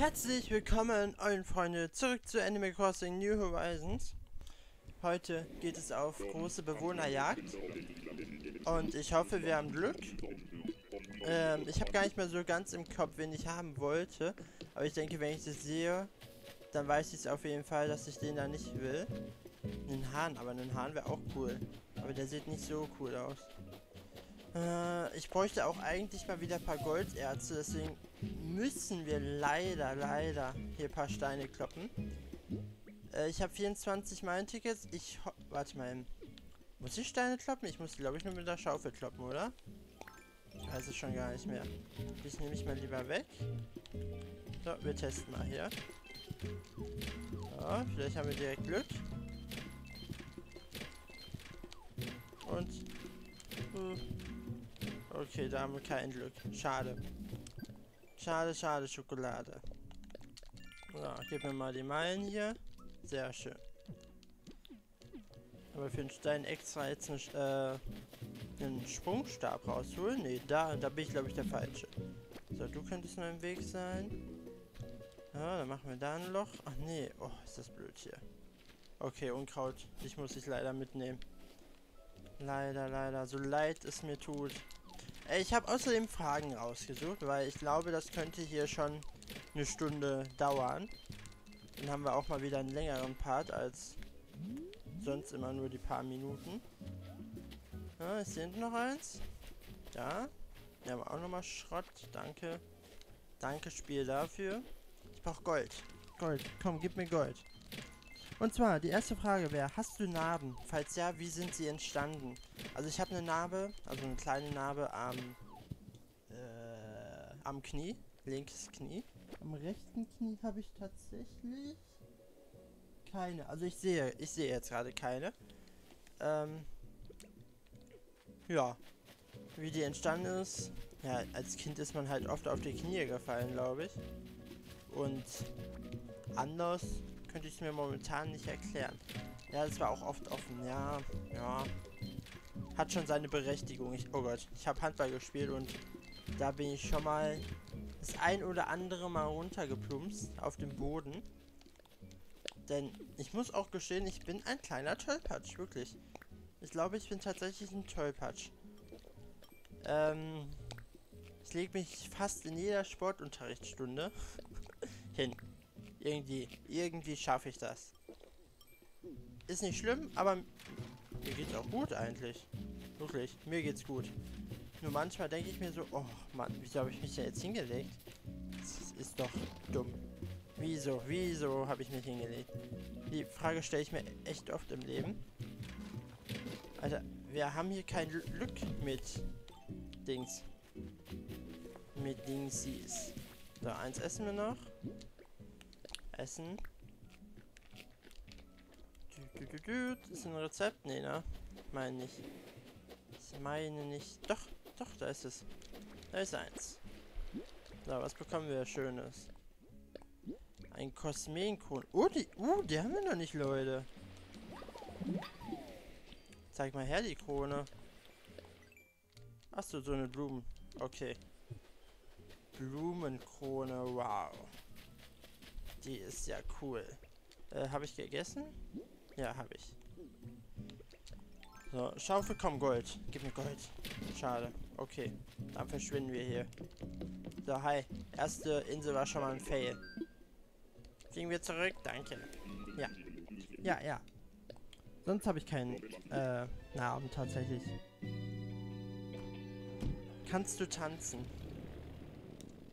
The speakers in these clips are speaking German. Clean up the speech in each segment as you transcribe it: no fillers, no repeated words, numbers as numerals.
Herzlich willkommen, allen Freunde, zurück zu Animal Crossing New Horizons. Heute geht es auf große Bewohnerjagd. Und ich hoffe, wir haben Glück. Ich habe gar nicht mehr so ganz im Kopf, wen ich haben wollte. Aber ich denke, wenn ich das sehe, dann weiß ich es auf jeden Fall, dass ich den da nicht will. Einen Hahn, aber einen Hahn wäre auch cool. Aber der sieht nicht so cool aus. Ich bräuchte auch eigentlich mal wieder ein paar Golderze, deswegen müssen wir leider hier ein paar Steine kloppen. Ich habe 24 Meilen-Tickets. Warte mal. Muss ich Steine kloppen? Ich muss, glaube ich, nur mit der Schaufel kloppen, oder? Ich weiß es schon gar nicht mehr. Das nehme ich mal lieber weg. So, wir testen mal hier. So, vielleicht haben wir direkt Glück. Und... okay, da haben wir kein Glück. Schade. Schade, Schokolade. So, gib mir mal die Meilen hier. Sehr schön. Aber für einen Stein extra jetzt einen Sprungstab rausholen? Ne, da bin ich, glaube ich, der Falsche. So, du könntest noch im Weg sein. Ja, dann machen wir da ein Loch. Ach nee, oh, ist das blöd hier. Okay, Unkraut. Dich muss ich leider mitnehmen. Leider, so leid es mir tut. Ich habe außerdem Fragen rausgesucht, weil ich glaube, das könnte hier schon eine Stunde dauern. Dann haben wir auch mal wieder einen längeren Part als sonst immer nur die paar Minuten. Ah, ist hier hinten noch eins? Ja. Wir haben auch nochmal Schrott. Danke. Danke, Spiel, dafür. Ich brauche Gold. Gold. Komm, gib mir Gold. Und zwar, die erste Frage wäre, hast du Narben? Falls ja, wie sind sie entstanden? Also ich habe eine Narbe, also eine kleine Narbe am Knie, linkes Knie. Am rechten Knie habe ich tatsächlich keine. Also ich sehe jetzt gerade keine. Ja, wie die entstanden ist. Ja, als Kind ist man halt oft auf die Knie gefallen, glaube ich. Und anders könnte ich es mir momentan nicht erklären. Ja, das war auch oft offen. Ja. Hat schon seine Berechtigung. Oh Gott, ich habe Handball gespielt und da bin ich schon mal das ein oder andere Mal runtergeplumpst auf dem Boden. Denn ich muss auch gestehen, ich bin ein kleiner Tollpatsch, wirklich. Ich glaube, ich bin tatsächlich ein Tollpatsch. Ich lege mich fast in jeder Sportunterrichtsstunde hin. Irgendwie schaffe ich das. Ist nicht schlimm, aber mir geht's auch gut eigentlich. Wirklich, mir geht's gut. Nur manchmal denke ich mir so, oh Mann, wieso habe ich mich da jetzt hingelegt? Das ist doch dumm. Wieso habe ich mich hingelegt? Die Frage stelle ich mir echt oft im Leben. Alter, wir haben hier kein Glück mit Dings. Mit Dingsies. So, eins essen wir noch. Essen. Ist ein Rezept? Nee, ne? Meine nicht. Ich meine nicht. Doch, da ist es. Da ist eins. So, was bekommen wir Schönes? Ein Kosmenkron. Oh, die haben wir noch nicht, Leute. Zeig mal her die Krone. Achso, so eine Blumen. Okay. Blumenkrone, wow. Die ist ja cool. Habe ich gegessen? Ja, habe ich. So, Schaufel, komm, Gold. Gib mir Gold. Schade. Okay, dann verschwinden wir hier. So, hi. Erste Insel war schon mal ein Fail. Fliegen wir zurück? Danke. Ja. Sonst habe ich keinen Namen tatsächlich. Kannst du tanzen?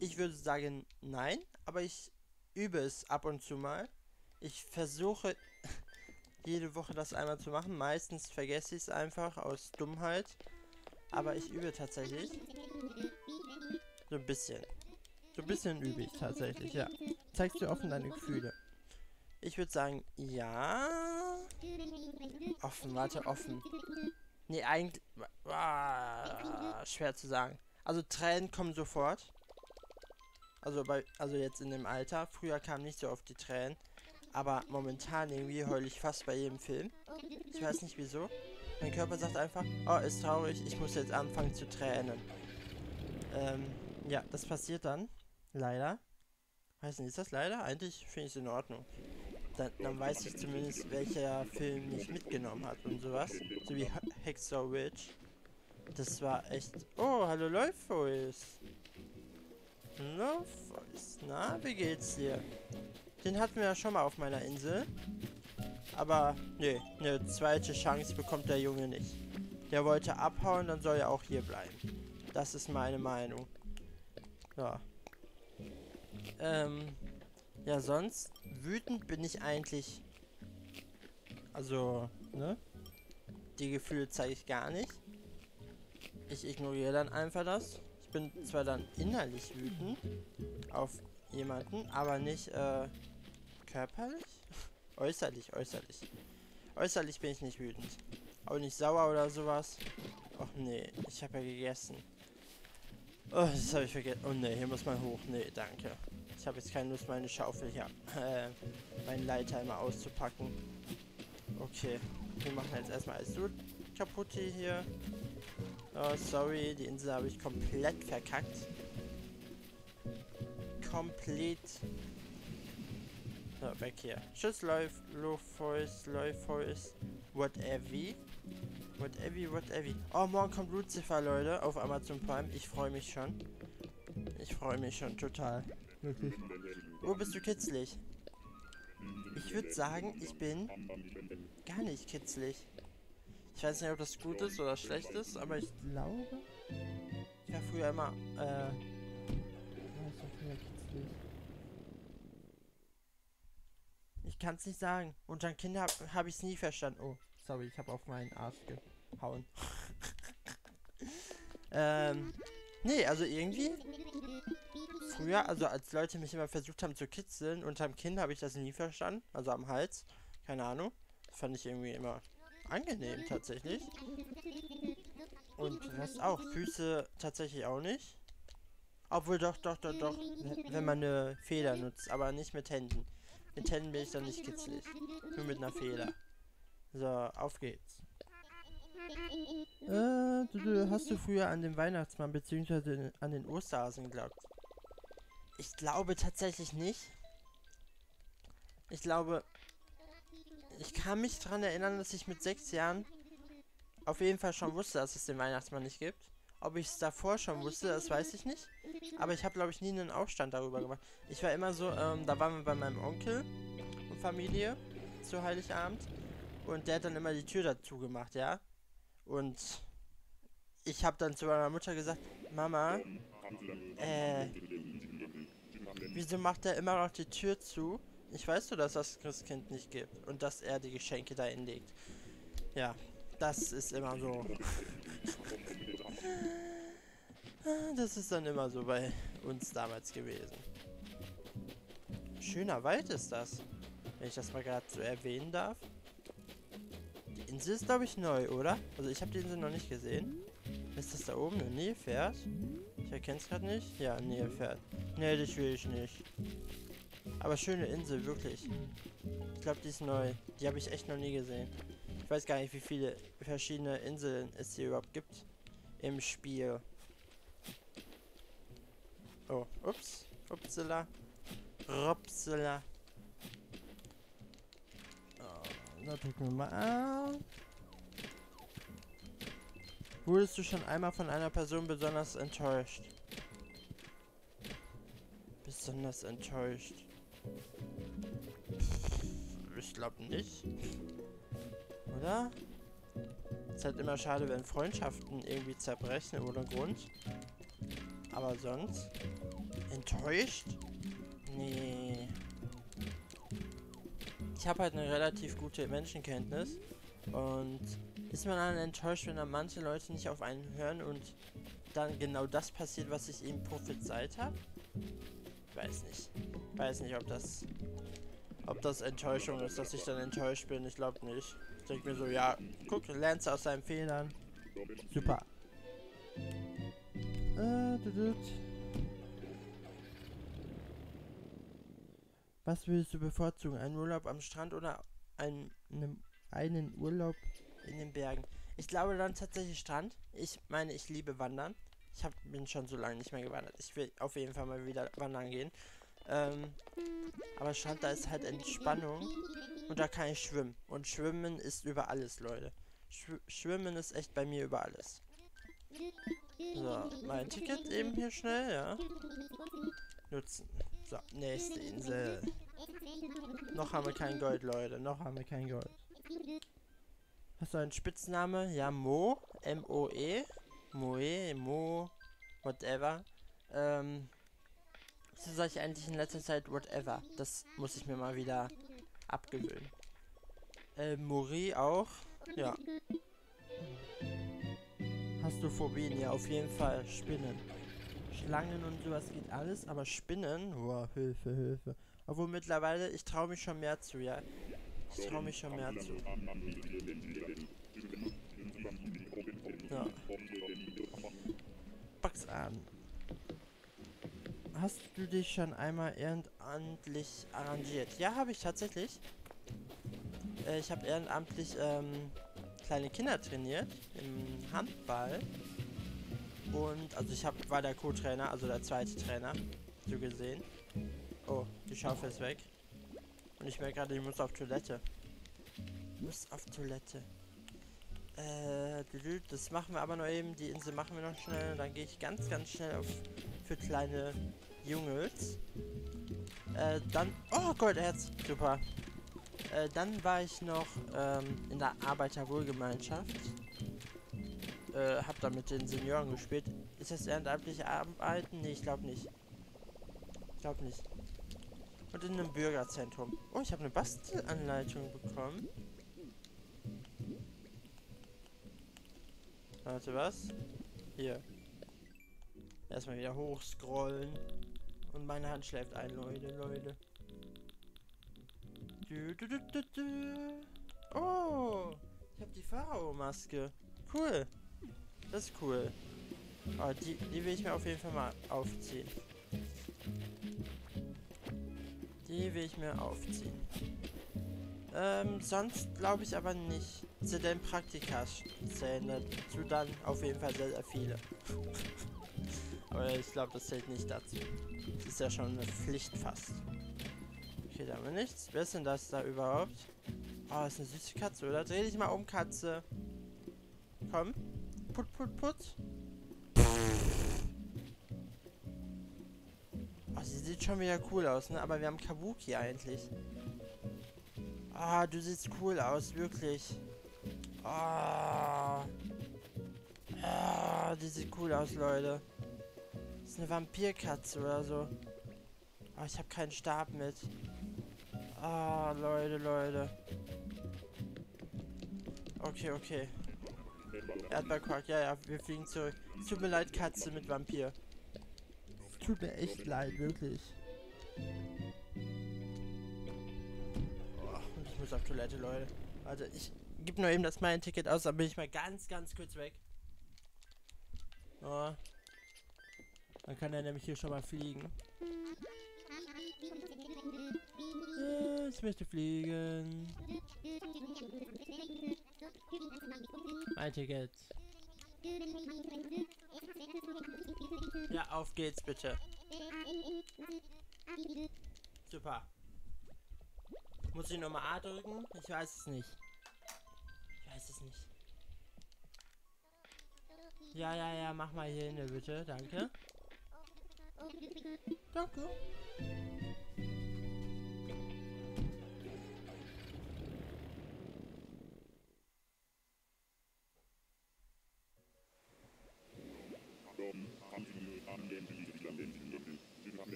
Ich würde sagen, nein, aber ich übe es ab und zu mal. Ich versuche jede Woche das einmal zu machen. Meistens vergesse ich es einfach aus Dummheit. Aber ich übe tatsächlich. So ein bisschen. So ein bisschen übe ich tatsächlich, ja. Zeigst du offen deine Gefühle? Ich würde sagen, ja. Offen, warte, offen. Nee, eigentlich... schwer zu sagen. Also Tränen kommen sofort. Also jetzt in dem Alter. Früher kamen nicht so oft die Tränen. Aber momentan irgendwie heule ich fast bei jedem Film. Ich weiß nicht wieso. Mein Körper sagt einfach, oh, ist traurig, ich muss jetzt anfangen zu tränen. Ja, das passiert dann. Leider. Weiß nicht, ist das leider? Eigentlich finde ich es in Ordnung. Dann weiß ich zumindest, welcher Film nicht mitgenommen hat und sowas. So wie Hacksaw Ridge. Das war echt... Oh, hallo Läufois. Läufois. Na, wie geht's dir? Den hatten wir ja schon mal auf meiner Insel. Aber, nee, eine zweite Chance bekommt der Junge nicht. Der wollte abhauen, dann soll er auch hier bleiben. Das ist meine Meinung. Ja. Ja, sonst wütend bin ich eigentlich... Also, ne? Die Gefühle zeige ich gar nicht. Ich ignoriere dann einfach das. Ich bin zwar dann innerlich wütend auf jemanden, aber nicht, körperlich? Äußerlich. Äußerlich bin ich nicht wütend. Auch nicht sauer oder sowas. Och nee, ich habe ja gegessen. Oh, das habe ich vergessen. Oh ne, hier muss man hoch. Nee, danke. Ich habe jetzt keine Lust, meine Schaufel hier, meinen Leiter immer auszupacken. Okay, wir machen jetzt erstmal alles so kaputt hier. Oh, sorry, die Insel habe ich komplett verkackt. Komplett. So, weg hier. Tschüss, Läufois. Whatever. Oh, morgen kommt Lucifer, Leute, auf Amazon Prime. Ich freue mich schon. Total. Oh, bist du kitzlig? Ich würde sagen, ich bin gar nicht kitzlig. Ich weiß nicht, ob das gut ist oder schlecht ist, aber ich glaube... Ich war früher immer, ich kann es nicht sagen. Und dann Kinder habe ich es nie verstanden. Oh, sorry, ich habe auf meinen Arsch gehauen. Nee, also irgendwie... Früher, also als Leute mich immer versucht haben zu kitzeln, unterm Kinn habe ich das nie verstanden. Also am Hals. Keine Ahnung. Das fand ich irgendwie immer... angenehm tatsächlich. Und was auch. Füße tatsächlich auch nicht. Obwohl doch. Wenn man eine Feder nutzt, aber nicht mit Händen. Mit Händen bin ich dann nicht kitzlig. Nur mit einer Feder. So, auf geht's. Hast du früher an den Weihnachtsmann bzw. an den Osterhasen geglaubt? Ich glaube tatsächlich nicht. Ich glaube... Ich kann mich daran erinnern, dass ich mit 6 Jahren auf jeden Fall schon wusste, dass es den Weihnachtsmann nicht gibt. Ob ich es davor schon wusste, das weiß ich nicht. Aber ich habe, glaube ich, nie einen Aufstand darüber gemacht. Ich war immer so, da waren wir bei meinem Onkel und Familie zu Heiligabend. Und der hat dann immer die Tür dazu gemacht, ja. Und ich habe dann zu meiner Mutter gesagt, Mama, wieso macht er immer noch die Tür zu? Ich weiß nur, dass das Christkind nicht gibt und dass er die Geschenke da hinlegt. Ja, das ist immer so. Das ist dann immer so bei uns damals gewesen. Schöner Wald ist das, wenn ich das mal gerade so erwähnen darf. Die Insel ist, glaube ich, neu, oder? Also ich habe die Insel noch nicht gesehen. Ist das da oben? Ein Nilpferd? Ich erkenne es gerade nicht. Ja, ein Nilpferd. Nee, das will ich nicht. Aber schöne Insel, wirklich. Ich glaube, die ist neu. Die habe ich echt noch nie gesehen. Ich weiß gar nicht, wie viele verschiedene Inseln es hier überhaupt gibt im Spiel. Oh, ups. Upsela. Ropsela. Oh, da drücken wir mal an. Wurdest du schon einmal von einer Person besonders enttäuscht? Ich glaube nicht. Oder? Ist halt immer schade, wenn Freundschaften irgendwie zerbrechen ohne Grund. Aber sonst? Enttäuscht? Nee. Ich habe halt eine relativ gute Menschenkenntnis. Und ist man dann enttäuscht, wenn dann manche Leute nicht auf einen hören und dann genau das passiert, was ich eben prophezeit habe? Weiß nicht. Weiß nicht, ob das Enttäuschung ist, dass ich dann enttäuscht bin. Ich glaube nicht. Ich denke mir so, ja, guck, lernst du aus seinen Fehlern. Super. Was würdest du bevorzugen? Einen Urlaub am Strand oder einen Urlaub in den Bergen? Ich glaube dann tatsächlich Strand. Ich meine, ich liebe Wandern. Ich bin schon so lange nicht mehr gewandert. Ich will auf jeden Fall mal wieder wandern gehen. Aber Strand, da ist halt Entspannung. Und da kann ich schwimmen. Und Schwimmen ist über alles, Leute. Schwimmen ist echt bei mir über alles. So, mein Ticket eben hier schnell, ja. Nutzen. So, nächste Insel. Noch haben wir kein Gold, Leute. Noch haben wir kein Gold. Hast du einen Spitzname? Ja, Mo. M-O-E. Moe, Mo, whatever. So sage ich eigentlich in letzter Zeit whatever. Das muss ich mir mal wieder abgewöhnen. Mori auch. Ja. Hast du Phobien? Ja, auf jeden Fall. Spinnen. Schlangen und sowas geht alles, aber Spinnen? Boah, Hilfe, Hilfe. Obwohl mittlerweile, ich traue mich schon mehr zu, ja. Ich traue mich schon mehr zu. Ja. Box an. Hast du dich schon einmal ehrenamtlich arrangiert? Ja, habe ich tatsächlich. Ich habe ehrenamtlich kleine Kinder trainiert im Handball. Und, also war der Co-Trainer, also der zweite Trainer, so gesehen. Oh, die Schaufel ist weg. Und ich merke gerade, ich muss auf Toilette. Ich muss auf Toilette. Das machen wir aber noch eben. Die Insel machen wir noch schnell. Dann gehe ich ganz, ganz schnell auf für kleine Jungels. Dann... Oh, Goldherz. Super. Dann war ich noch in der Arbeiterwohlgemeinschaft. Hab da mit den Senioren gespielt. Ist das ehrenamtliche Arbeiten? Nee, ich glaube nicht. Ich glaube nicht. Und in einem Bürgerzentrum. Oh, ich habe eine Bastelanleitung bekommen. Warte, was? Hier. Erstmal wieder hochscrollen. Und meine Hand schläft ein, Leute. Oh, ich habe die Pharao-Maske. Cool. Das ist cool. Oh, die will ich mir auf jeden Fall mal aufziehen. Die will ich mir aufziehen. Sonst glaube ich aber nicht. Zu den Praktikas zählen dazu dann auf jeden Fall sehr, sehr viele. Aber ich glaube, das zählt nicht dazu. Das ist ja schon eine Pflicht fast. Okay, da haben wir nichts. Wer ist denn das da überhaupt? Oh, ist eine süße Katze, oder? Dreh dich mal um, Katze. Komm. Put, put, put. Oh, sie sieht schon wieder cool aus, ne? Aber wir haben Kabuki eigentlich. Ah, oh, du siehst cool aus, wirklich. Ah, oh. Oh, die sieht cool aus, Leute. Das ist eine Vampirkatze oder so. Oh, ich habe keinen Stab mit. Ah, oh, Leute. Okay. Erdbeerquark, ja, wir fliegen zurück. Es tut mir leid, Katze mit Vampir. Es tut mir echt leid, wirklich. Oh, ich muss auf Toilette, Leute. Warte, ich gebe nur eben das mein Ticket aus, dann bin ich mal ganz, ganz kurz weg. Oh. Dann kann er nämlich hier schon mal fliegen. Ich möchte fliegen. Mein Ticket. Ja, auf geht's bitte. Super. Muss ich nochmal A drücken? Ich weiß es nicht. Ja, mach mal hier hin, bitte. Danke.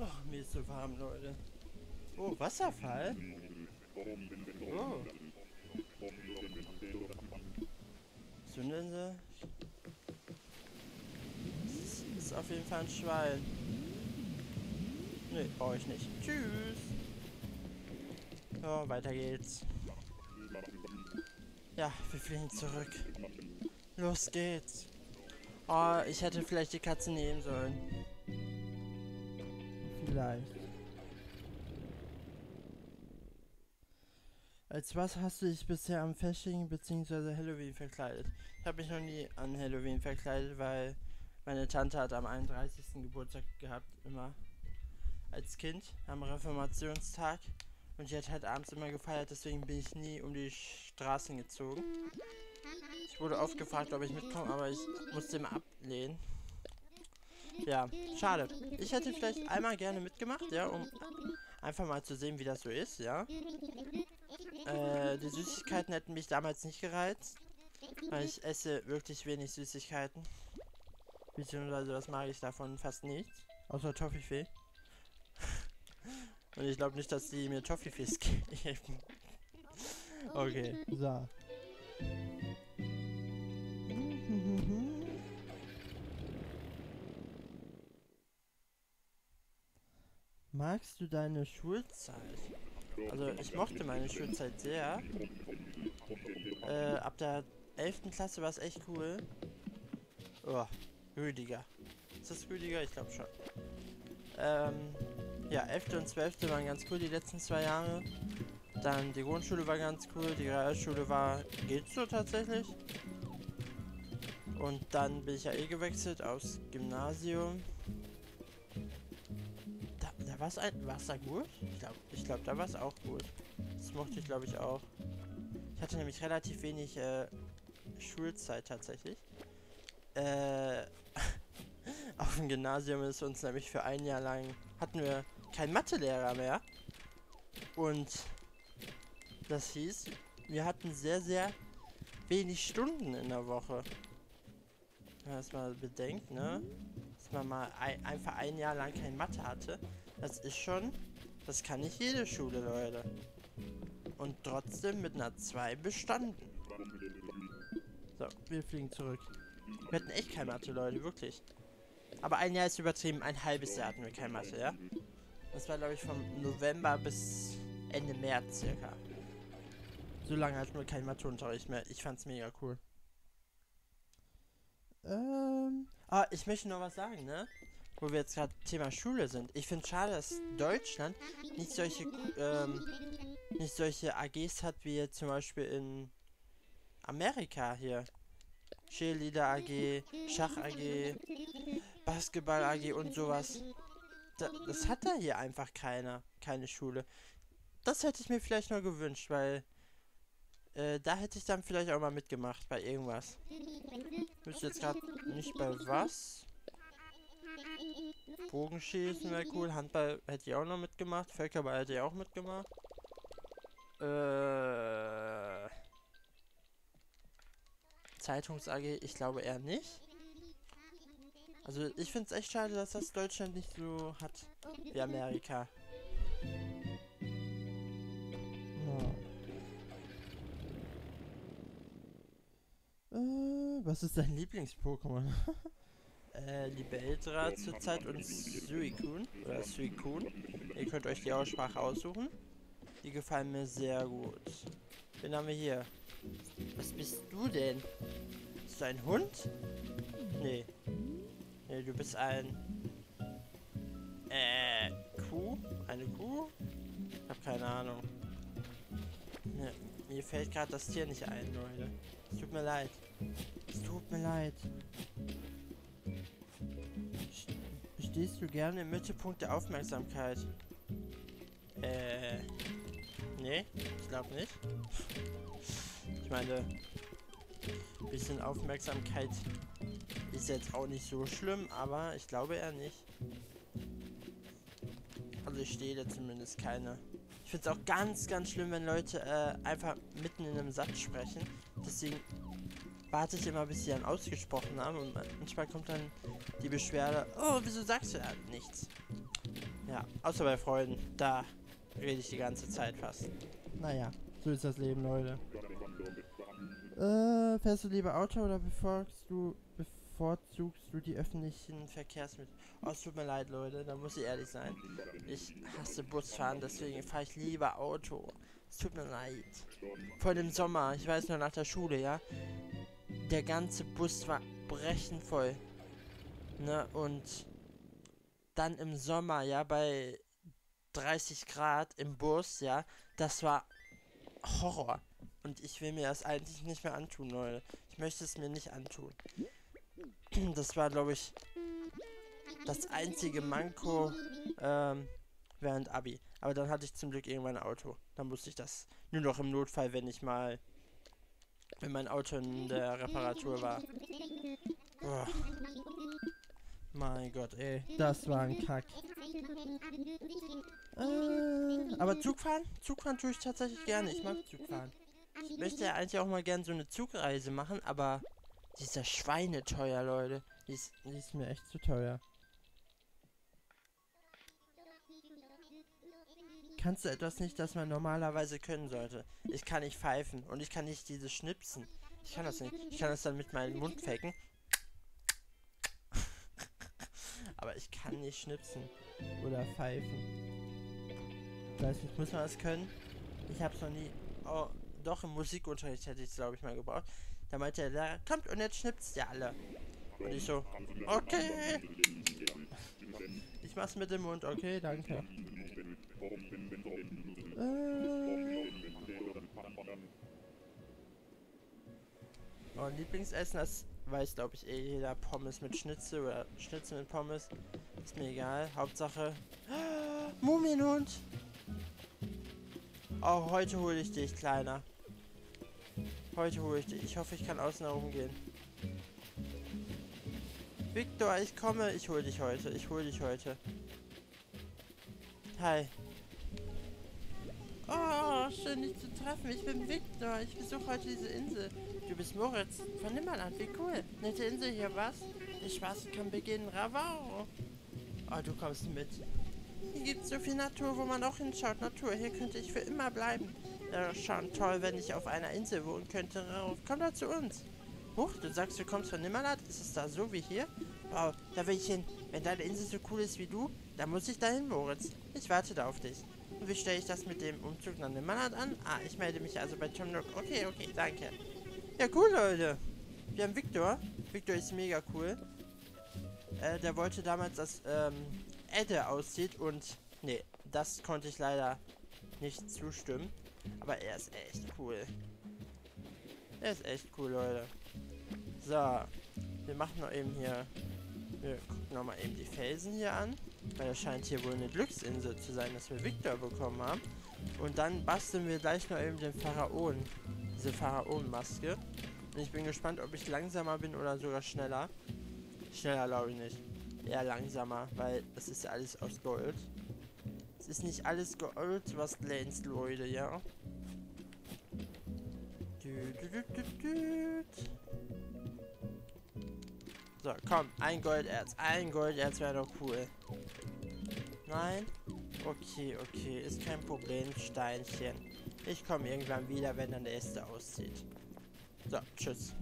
Oh, mir ist so warm, Leute. Oh, Wasserfall? Oh. Zündende. Das ist auf jeden Fall ein Schwein. euch nicht. Tschüss. So, weiter geht's. Ja, wir fliegen zurück. Los geht's. Oh, ich hätte vielleicht die Katze nehmen sollen. Vielleicht. Als was hast du dich bisher am Fasching bzw. Halloween verkleidet? Ich habe mich noch nie an Halloween verkleidet, weil meine Tante hat am 31. Geburtstag gehabt, immer. Als Kind, am Reformationstag. Und sie hat halt abends immer gefeiert, deswegen bin ich nie um die Straßen gezogen. Ich wurde oft gefragt, ob ich mitkomme, aber ich musste immer ablehnen. Ja, schade. Ich hätte vielleicht einmal gerne mitgemacht, ja, um einfach mal zu sehen, wie das so ist, ja. Die Süßigkeiten hätten mich damals nicht gereizt, weil ich esse wirklich wenig Süßigkeiten. Beziehungsweise, was mag ich davon? Fast nichts. Außer Toffifee. Und ich glaube nicht, dass die mir Toffifees geben. Okay. So. Magst du deine Schulzeit? Also, ich mochte meine Schulzeit sehr. Ab der 11. Klasse war es echt cool. Oh, Rüdiger. Ist das Rüdiger? Ich glaube schon. Ja, 11. und 12. waren ganz cool die letzten 2 Jahre. Dann die Grundschule war ganz cool. Die Realschule war... Geht's so tatsächlich? Und dann bin ich ja gewechselt aufs Gymnasium. War's da gut? Ich glaub, da war es auch gut. Das mochte ich, glaube ich, auch. Ich hatte nämlich relativ wenig Schulzeit tatsächlich. Auf dem Gymnasium ist uns nämlich für 1 Jahr lang hatten wir keinen Mathelehrer mehr. Und das hieß, wir hatten sehr, sehr wenig Stunden in der Woche. Wenn man das mal bedenkt, ne? Dass man mal einfach 1 Jahr lang kein Mathe hatte. Das ist schon, das kann nicht jede Schule, Leute. Und trotzdem mit einer 2 bestanden. So, wir fliegen zurück. Wir hatten echt keine Mathe, Leute, wirklich. Aber 1 Jahr ist übertrieben, 1 halbes Jahr hatten wir keine Mathe, ja? Das war, glaube ich, vom November bis Ende März circa. So lange hatten wir keinen Matheunterricht mehr. Ich fand's mega cool. Ich möchte noch was sagen, ne? Wo wir jetzt gerade Thema Schule sind. Ich finde es schade, dass Deutschland nicht solche AGs hat, wie jetzt zum Beispiel in Amerika hier. Cheerleader AG, Schach AG, Basketball AG und sowas. Das hat da hier einfach keiner. Keine Schule. Das hätte ich mir vielleicht noch gewünscht, weil da hätte ich dann vielleicht auch mal mitgemacht bei irgendwas. Ich wüsste jetzt gerade nicht bei was. Bogenschießen wäre cool, Handball hätte ich auch noch mitgemacht, Völkerball hätte ich auch mitgemacht. Zeitungs-AG, ich glaube eher nicht. Also ich finde es echt schade, dass das Deutschland nicht so hat wie Amerika. Was ist dein Lieblings-Pokémon? Die Bellatrix zurzeit und Suicune oder Suicune. Ihr könnt euch die Aussprache aussuchen. Die gefallen mir sehr gut. Den haben wir hier. Was bist du denn? Bist du ein Hund? Nee. Nee, du bist ein... Kuh? Eine Kuh? Ich hab keine Ahnung. Nee, mir fällt gerade das Tier nicht ein, Leute. Es tut mir leid. Es tut mir leid. Stehst du gerne im Mittelpunkt der Aufmerksamkeit? Nee, ich glaube nicht. Ich meine, ein bisschen Aufmerksamkeit ist jetzt auch nicht so schlimm, aber ich glaube eher nicht. Also ich stehe da zumindest keine. Ich finde es auch ganz, ganz schlimm, wenn Leute einfach mitten in einem Satz sprechen. Deswegen warte ich immer, bis sie dann ausgesprochen haben und manchmal kommt dann die Beschwerde, oh, wieso sagst du nichts? Ja, außer bei Freunden, da rede ich die ganze Zeit fast. Naja, so ist das Leben, Leute. Fährst du lieber Auto oder bevorzugst du bevorzugst du die öffentlichen Verkehrsmittel? Oh, es tut mir leid, Leute, da muss ich ehrlich sein. Ich hasse Busfahren, deswegen fahre ich lieber Auto. Es tut mir leid. Vor dem Sommer, ich weiß nur nach der Schule, ja. Der ganze Bus war brechend voll. Ne, und dann im Sommer, ja, bei 30 Grad im Bus, ja, das war Horror. Und ich will mir das eigentlich nicht mehr antun, Leute. Ich möchte es mir nicht antun. Das war, glaube ich, das einzige Manko während Abi. Aber dann hatte ich zum Glück irgendwann ein Auto. Dann musste ich das nur noch im Notfall, wenn mein Auto in der Reparatur war. Oh. Mein Gott, ey. Das war ein Kack. Aber Zugfahren tue ich tatsächlich gerne. Ich mag Zugfahren. Ich möchte ja eigentlich auch mal gerne so eine Zugreise machen, aber dieser schweineteuer, Leute. Die ist mir echt zu teuer. Kannst du etwas nicht, das man normalerweise können sollte? Ich kann nicht pfeifen und ich kann nicht dieses Schnipsen. Ich kann das nicht. Ich kann das dann mit meinem Mund flecken. Aber ich kann nicht schnipsen oder pfeifen. Ich weiß nicht, muss man das können? Ich hab's noch nie... Oh, doch, im Musikunterricht hätte ich es, glaube ich, mal gebraucht. Da meinte der Lehrer, kommt und jetzt schnipst ihr alle. Und ich so, okay. Ich mach's mit dem Mund, okay, danke. Oh, Lieblingsessen, das weiß, glaube ich, eh jeder. Pommes mit Schnitzel oder Schnitzel mit Pommes. Ist mir egal. Hauptsache... Ah, Mumienhund! Oh, heute hole ich dich, Kleiner. Heute hole ich dich. Ich hoffe, ich kann außen herumgehen. Victor, ich komme. Ich hole dich heute. Ich hole dich heute. Hi. Oh, schön, dich zu treffen. Ich bin Victor. Ich besuche heute diese Insel. Du bist Moritz von Nimmerland. Wie cool. Nette Insel hier, was? Der Spaß kann beginnen. Ravau. Oh, du kommst mit. Hier gibt es so viel Natur, wo man auch hinschaut. Natur, hier könnte ich für immer bleiben. Ja, schon toll, wenn ich auf einer Insel wohnen könnte. Komm doch zu uns. Huch, du sagst, du kommst von Nimmerland? Ist es da so wie hier? Wow, da will ich hin. Wenn deine Insel so cool ist wie du, dann muss ich dahin, Moritz. Ich warte da auf dich. Und wie stelle ich das mit dem Umzug nach Nimmerland an? Ah, ich melde mich also bei Tom Nook. Okay, okay, danke. Ja, cool, Leute. Wir haben Victor. Victor ist mega cool. Der wollte damals, dass Edde aussieht und... Nee, das konnte ich leider nicht zustimmen. Aber er ist echt cool. Er ist echt cool, Leute. So. Wir machen noch eben hier... Wir gucken nochmal eben die Felsen hier an. Weil es scheint hier wohl eine Glücksinsel zu sein, dass wir Victor bekommen haben. Und dann basteln wir gleich noch eben den Pharaonen. Diese Pharaonenmaske. Und ich bin gespannt, ob ich langsamer bin oder sogar schneller. Schneller glaube ich nicht. Eher langsamer, weil das ist ja alles aus Gold. Es ist nicht alles Gold, was glänzt, Leute, ja. So, komm, ein Golderz wäre doch cool. Nein? Okay, okay, ist kein Problem, Steinchen. Ich komme irgendwann wieder, wenn dann der erste auszieht. So, tschüss.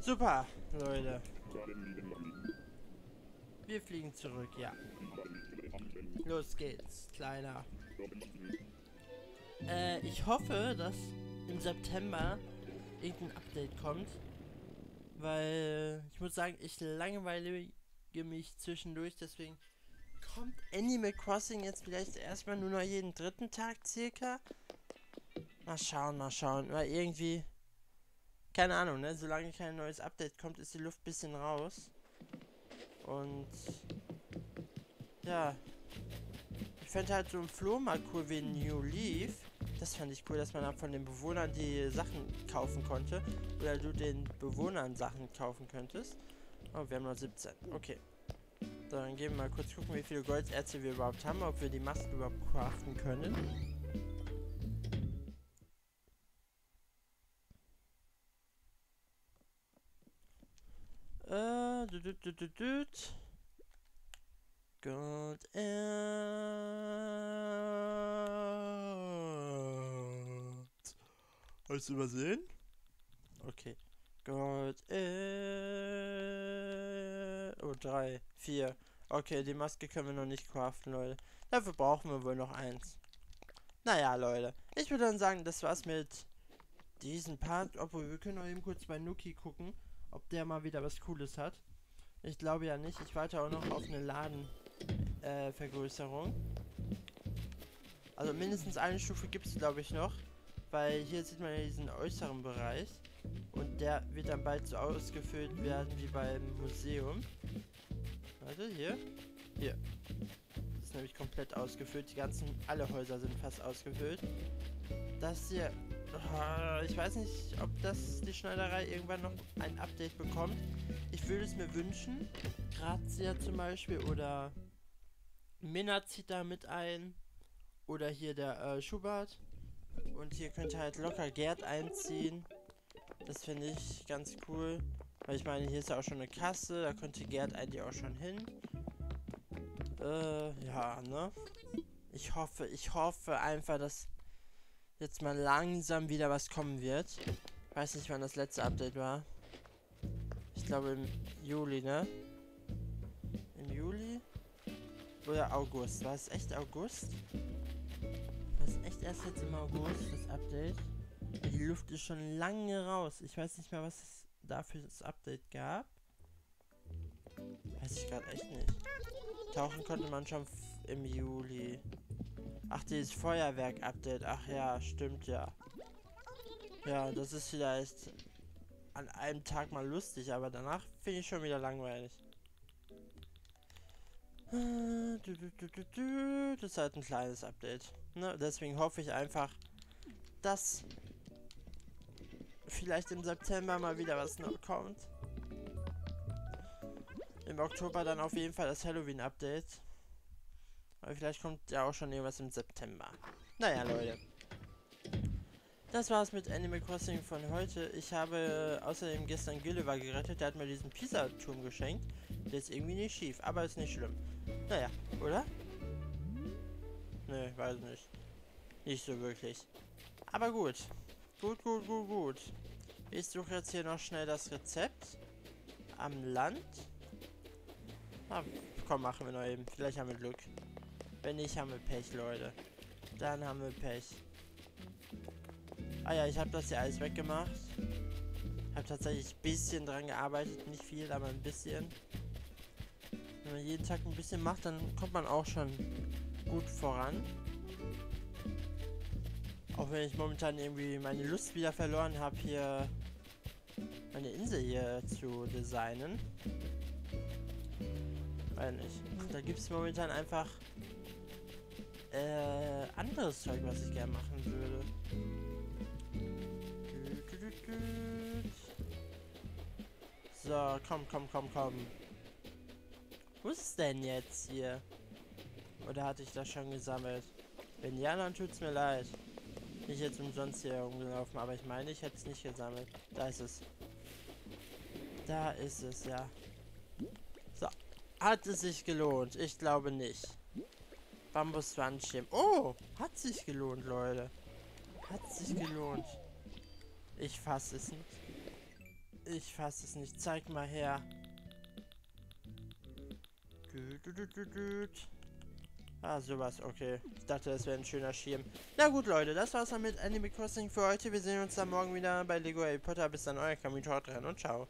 Super, Leute. Wir fliegen zurück, ja. Los geht's, Kleiner. Ich hoffe, dass im September irgendein Update kommt. Weil, ich muss sagen, ich langweile mich zwischendurch, deswegen kommt Animal Crossing jetzt vielleicht erstmal nur noch jeden dritten Tag circa. Mal schauen, weil irgendwie, keine Ahnung, ne, solange kein neues Update kommt, ist die Luft ein bisschen raus. Und, ja, ich fände halt so ein Flohmarkt cool wie New Leaf. Das fand ich cool, dass man dann von den Bewohnern die Sachen kaufen konnte. Oder du den Bewohnern Sachen kaufen könntest. Oh, wir haben noch 17. Okay. So, dann gehen wir mal kurz gucken, wie viele Golderze wir überhaupt haben. Ob wir die Masken überhaupt craften können. Golderz. Hast du übersehen? Okay. Gold. 3, 4. Okay, die Maske können wir noch nicht craften, Leute. Dafür brauchen wir wohl noch eins. Naja, Leute. Ich würde dann sagen, das war's mit diesem Part. Obwohl, wir können auch eben kurz bei Nuki gucken, ob der mal wieder was Cooles hat. Ich glaube ja nicht. Ich warte auch noch auf eine Ladenvergrößerung. Also mindestens eine Stufe gibt es, glaube ich, noch. Weil hier sieht man ja diesen äußeren Bereich. Und der wird dann bald so ausgefüllt werden wie beim Museum. Warte, hier. Hier. Das ist nämlich komplett ausgefüllt. Alle Häuser sind fast ausgefüllt. Das hier... Ich weiß nicht, ob das die Schneiderei irgendwann noch ein Update bekommt. Ich würde es mir wünschen. Grazia zum Beispiel oder Minna zieht da mit ein. Oder hier der Schubert. Und hier könnte halt locker Gerd einziehen. Das finde ich ganz cool. Weil ich meine, hier ist ja auch schon eine Kasse. Da könnte Gerd eigentlich auch schon hin. Ja, ne? Ich hoffe einfach, dass jetzt mal langsam wieder was kommen wird. Weiß nicht, wann das letzte Update war. Ich glaube im Juli, ne? Im Juli? Oder August. War es echt August? War es echt erst jetzt im August, das Update? Die Luft ist schon lange raus. Ich weiß nicht mehr, was es dafür das Update gab. Weiß ich gerade echt nicht. Tauchen konnte man schon im Juli. Ach, dieses Feuerwerk-Update. Ach ja, stimmt ja. Ja, das ist vielleicht an einem Tag mal lustig, aber danach finde ich schon wieder langweilig. Das ist halt ein kleines Update. Ne? Deswegen hoffe ich einfach, dass vielleicht im September mal wieder was noch kommt. Im Oktober dann auf jeden Fall das Halloween-Update. Aber vielleicht kommt ja auch schon irgendwas im September. Naja, Leute. Das war's mit Animal Crossing von heute. Ich habe außerdem gestern Gulliver gerettet. Der hat mir diesen Pisa-Turm geschenkt. Der ist irgendwie nicht schief, aber ist nicht schlimm. Naja, oder? Ne, weiß nicht. Nicht so wirklich. Aber gut. Gut. Ich suche jetzt hier noch schnell das Rezept. Am Land. Na, komm, machen wir noch eben. Vielleicht haben wir Glück. Wenn nicht, haben wir Pech, Leute. Dann haben wir Pech. Ah ja, ich habe das hier alles weggemacht. Ich habe tatsächlich ein bisschen dran gearbeitet. Nicht viel, aber ein bisschen. Wenn man jeden Tag ein bisschen macht, dann kommt man auch schon gut voran. Auch wenn ich momentan irgendwie meine Lust wieder verloren habe, hier meine Insel hier zu designen. Weiß nicht. Da gibt es momentan einfach anderes Zeug, was ich gerne machen würde. So, komm. Wo ist es denn jetzt hier? Oder hatte ich das schon gesammelt? Wenn ja, dann tut's mir leid. Nicht jetzt umsonst hier rumgelaufen, aber ich meine, ich hätte es nicht gesammelt. Da ist es. Da ist es, ja. So. Hat es sich gelohnt? Ich glaube nicht. Bambuswandschirm. Oh! Hat sich gelohnt, Leute. Hat sich gelohnt. Ich fasse es nicht. Ich fasse es nicht. Zeig mal her. Ah, sowas, okay. Ich dachte, das wäre ein schöner Schirm. Na gut, Leute, das war's dann mit Animal Crossing für heute. Wir sehen uns dann morgen wieder bei Lego Harry Potter. Bis dann, euer Kamito rein und ciao.